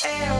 share.